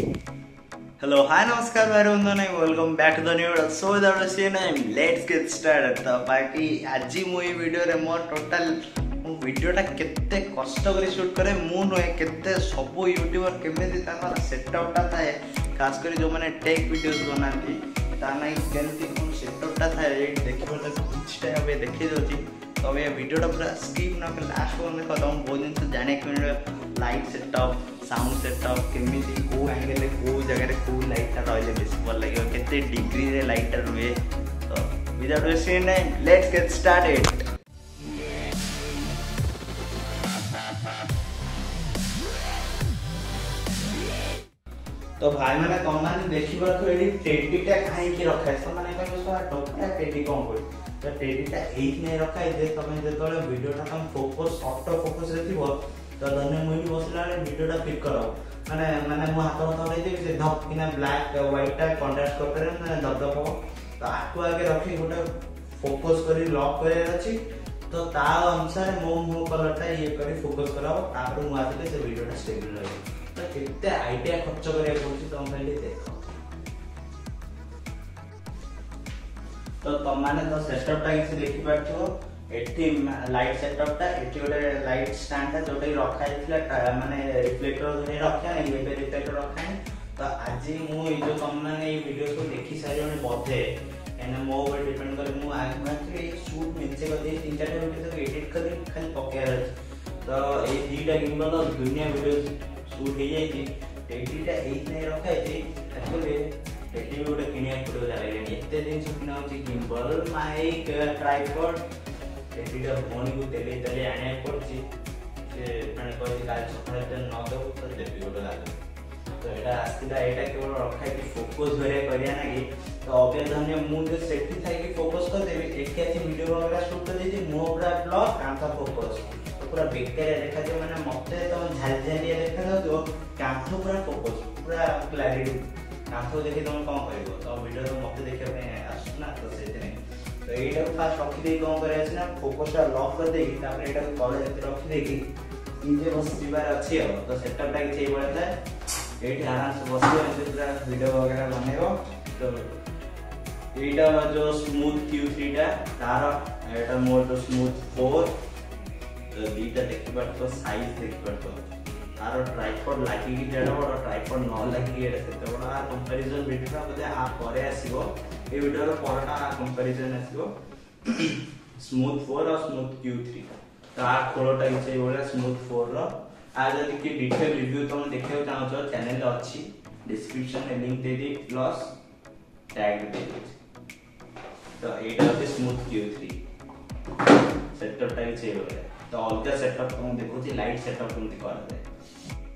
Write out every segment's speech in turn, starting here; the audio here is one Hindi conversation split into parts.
Hello, hi, namaskar, welcome back to the new video. So without wasting time, let's get started. So, बाकी आज ही मुझे वीडियो रे मोर टोटल वीडियो टा कितने कष्ट करे शूट करे मून होए कितने सबो यूट्यूबर केमेरी तांगा सेटअप टा था खास करे जो मैंने टेक वीडियोस बनाती ताना ही केमती कोन सेटअप टा था ये देखियो लग कुछ टाइम अबे देखि दोची तो ये वीडियो टा पूरा स्किप ना कर लास्ट वन में खतम बहुत दिन से जाने के लाइट सेटअप साउंड सेटअप केमिति को एंगल को जगह को लाइट टा रहले बेस भल लागियो केते डिग्री रे लाइट टा रुए तो without wasting time let's get started. तो भाई माने कमान देखिबा तो एडी टेडी टा काहे की रखा है माने का सो टोपटा टेडी कोन होय तो टेडी टा एक नै रखा है जे तमे जेतले वीडियो टा हम फोकस ऑटो फोकस रे थिबो तो धने मुई बसला रे वीडियो टा पिक करो माने माने मो हाथ हाथ रे जे से धप किना ब्लैक व्हाइट टा कंट्रास्ट करते रे माने धप धप तो आकु आगे रखी गोटे फोकस करी लॉक करे अछि तो ता अनुसार मो मो कलर टा ये करी फोकस कराओ तापर मो आते से वीडियो टा स्टेबल रहे तो कितने आईडिया खर्च करे बोलि तुम खाली देखो तो तुम माने तो सेटअप टा किसी देखि पाछो एटी लाइट सेटअप टा एटी वाले लाइट स्टैंड टा जोटे रखा है माने रिफ्लेक्टर धरे रखा है ये पे रिफ्लेक्टर रखा है तो आज मु ई जो तुम माने ई वीडियो को देखि सारे बधे एने मो ऊपर डिपेंड करे मु आज मात्र ई शूट मिलसे बदे तीन चार वीडियो तो एडिट कर खाली पकेया तो ए दीटा गिम्बल दुनिया वीडियो शूट हो जाई थी एडिटा एक नै रखा है एक्चुअली एटी वीडियो किनिया पड़ो जाले इतने दिन सुना हो gimbal mic tripod editor phone को तेले तेले आने पड़छि जे माने कोइ काल सफल त न दो तो देबी ओला लागो तो एटा आस्तिला एटा केवल रखा कि फोकस होया करिया ना कि तो अबे धने मु जे सेठी थाई कि फोकस कर देबे एकाची वीडियो वगैरह शूट कर दे जे मो पूरा ब्लॉग कांथा फोकस तो पूरा बेकरे देखा जे माने मते तो झालझालिया देखा दो कांथा पूरा फोकस पूरा क्लैरिटी कांथा देखि तुम कम करबो तो वीडियो तो मते देखिया पे आसना तो सेते नै तो एटा फास्ट रखि दे कोन करे छै ना फोकस ला लॉक कर दे कि तापर एटा कलर जति रखि दे कि ई जे बस सिबार अछि हो तो सेटअप लाग छै बडा जाय एटा आराम से बसियो जे पूरा वीडियो वगैरह बनेबो तो एटा जो स्मूथ Q3 टा तार एटा मोर तो स्मूथ 4 तो बीटा देखि पर तो साइज देखि पर तो तार ट्राइपॉड लागि कि जेडा बडा ट्राइपॉड न लागि एटा सेते बडा कंपैरिजन वीडियो बदे आ करे आसीबो ए वीडियो रो परटा कंपैरिजन आसीबो स्मूथ 4 और स्मूथ Q3 तो आ खोलटा इसे बोला स्मूथ 4 रो आ जदी की डिटेल रिव्यू तुम देखियो चाहो तो चैनल अछि डिस्क्रिप्शन में लिंक दे दी प्लस टैग दे दी तो एटा है स्मूथ Q3 सेटअप टाइप से बोला तो अलग सेटअप तुम देखो जी लाइट सेटअप तुम कर दे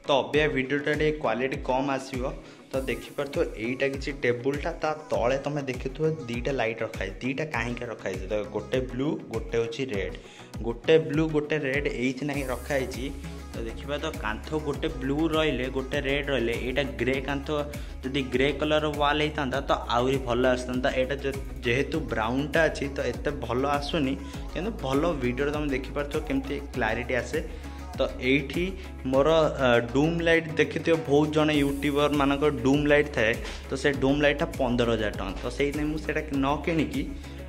तो अबे वीडियो टाडे क्वालिटी कम आसीबो तो देखि परथो एटा किछि टेबल टा तळे तमे देखिथो दीटा लाइट रखाय दीटा काहे के रखाय तो गोटे ब्लू गोटे होछि रेड गोटे ब्लू गोटे रेड एथि नाही रखाय छि तो देखिबा तो कांथो गोटे ब्लू रहले गोटे रेड रहले एटा ग्रे कांथो जदी ग्रे कलर वाल हेतांदा तो आउरी भलो आस्तंदा एटा जेहेतु ब्राउन टा अछि तो एते भलो आसुनी किंतु भलो वीडियो तमे देखि परथो केमती क्लैरिटी आसे तो एठी मोर डूम लाइट देखियो बहुत जन यूट्यूबर मानक डूम लाइट थाए तो से डूम लाइट टा 15,000 टंका तो से मुझे न किणिकी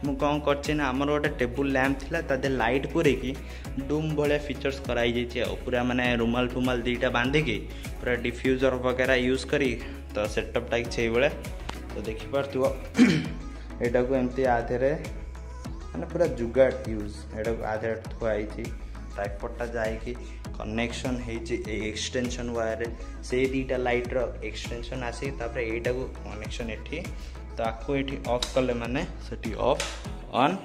मुझे कौन करना आमर गोटे टेबुल लैंप थी ते लाइट पूरेकी डूम भाया फीचर्स कराई पूरा माने रुमाल फुमाल दीटा बांधिकी पूरा डिफ्यूजर वगैरह यूज करी तो सेटअप टाइप से भाया तो देखिपार यहाँ को एमती आधे मैंने पूरा जुगाड़ यूज यहाँ आधे थोआई थी ट्राइपॉडटा जाएगी कनेक्शन एक्सटेंशन वायर से दीटा लाइट रो एक्सटेंशन आसी एटा को कनेक्शन एठी तो आपको ये ऑफ कले माने सेठी ऑफ ऑन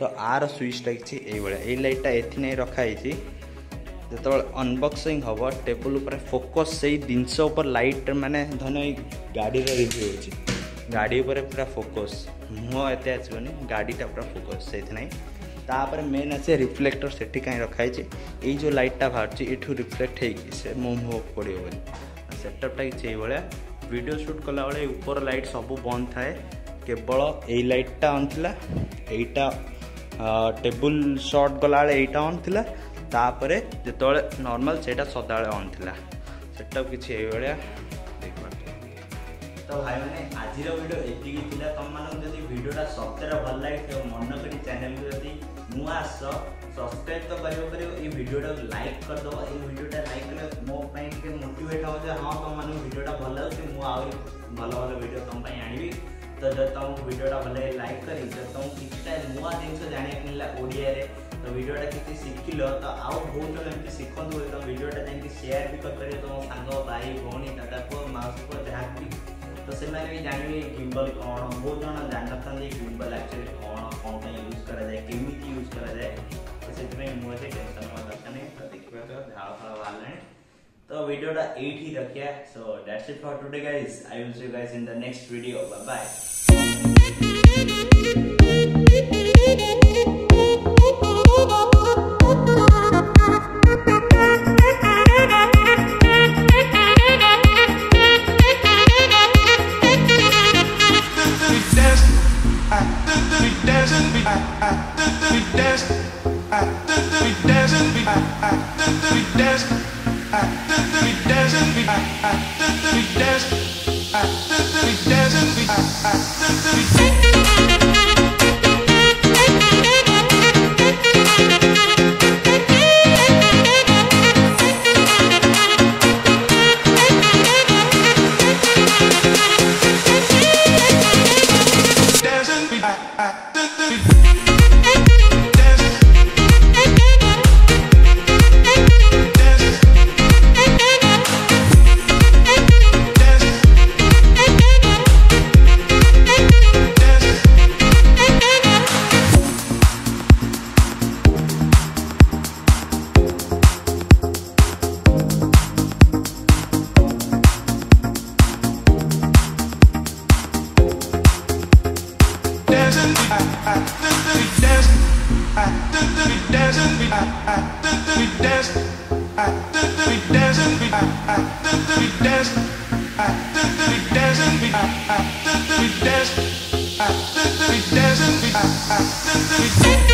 तो आर स्विच टाइम ये लाइटा एथि रखाई जो अनबॉक्सिंग हम टेबल उपर फोकस से जिनस लाइट माने धन गाड़ी रिव्यू हो गाड़ी उपर पूरा फोकस मुह एत आसबनी गाड़ीटा पूरा फोकस से तापर मेन आसे रिफ्लेक्टर से कहीं रखाई ये जो लाइटा बाहर यू रिफ्लेक्ट हो मुँह पड़े सेटअपटा कि वीडियो शूट कला बेले ऊपर लाइट सब बंद थाए केवल यही लाइटा ऑन थिला एटा टेबल शॉट गला बेले एटा ऑन थिला तापर जेतोले नॉर्मल सेटा सदाळे ऑन थिला सेटअप कि देख पाते तो भाई मैंने आज भिड एति तुम मानी भिडियोटा सतरे भल लगे मन कर चैनल को जब नुआ आस सब्सक्राइब तो कर भिडियोटा लाइक करदेव ये भिडियोटा लाइक कले मोपाई मोटिवेट हो जाए हाँ तुम मानक भिडियोटा भल लगे मुझे भल भल भिडियो तुम आनी तो जब तुमको भिडियोटा भल लगे लाइक करी जब तुमको कितना नुआ जिन जाना मिलला ओडिया तो भिडियोटा किसी शिखिल तो आउ बहुत जन एम शिखु तुम भिडियोटा जाकि सेयार भी करपर तुम सांग भाई भौणी दादा पुओ माउस पुओ जहाँ भी तो से मैंने भी जानवे गिम्बल कौन बहुत जन जान ना गिम्बल एक्चुअली कौन कौन यूज कराए केमी यूज कराए तो से मुझे टेंशन ना दरकार नहीं तो देखा तो झाड़ फाड़ बाहर तो भिडियोटा यही रखा so that's it for today guys I will see you guys in the next video bye. I